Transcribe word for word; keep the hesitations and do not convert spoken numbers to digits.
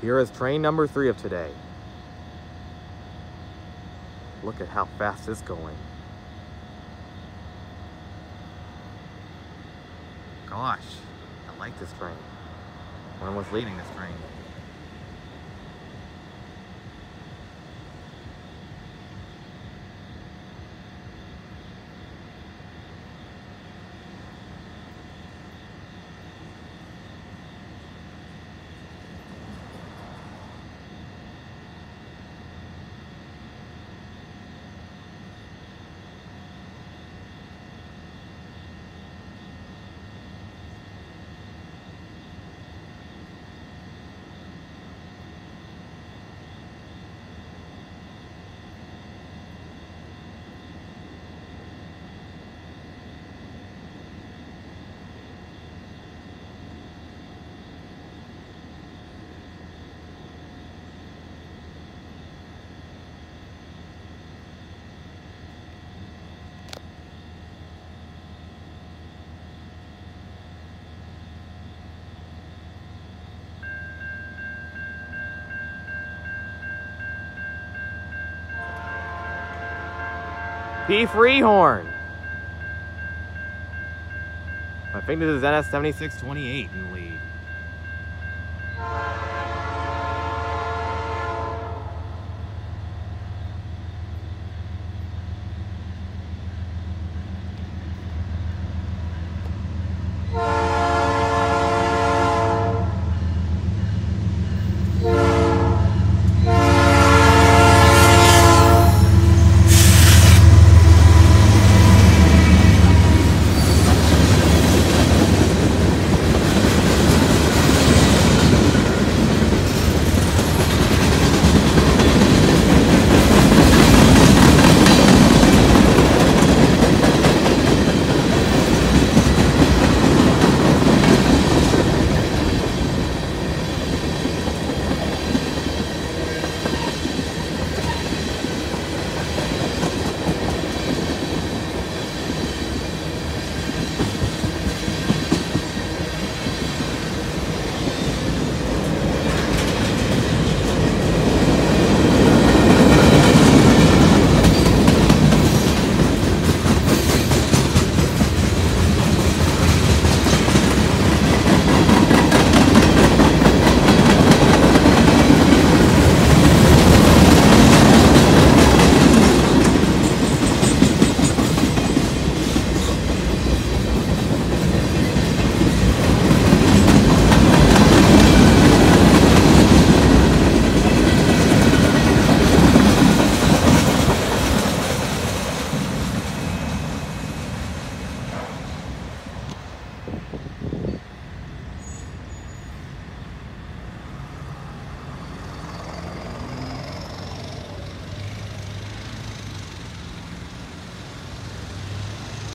Here is train number three of today. Look at how fast it's going. Gosh, I like this train. When was leading this train? P. Freehorn. I think this is N S seventy-six twenty-eight in lead.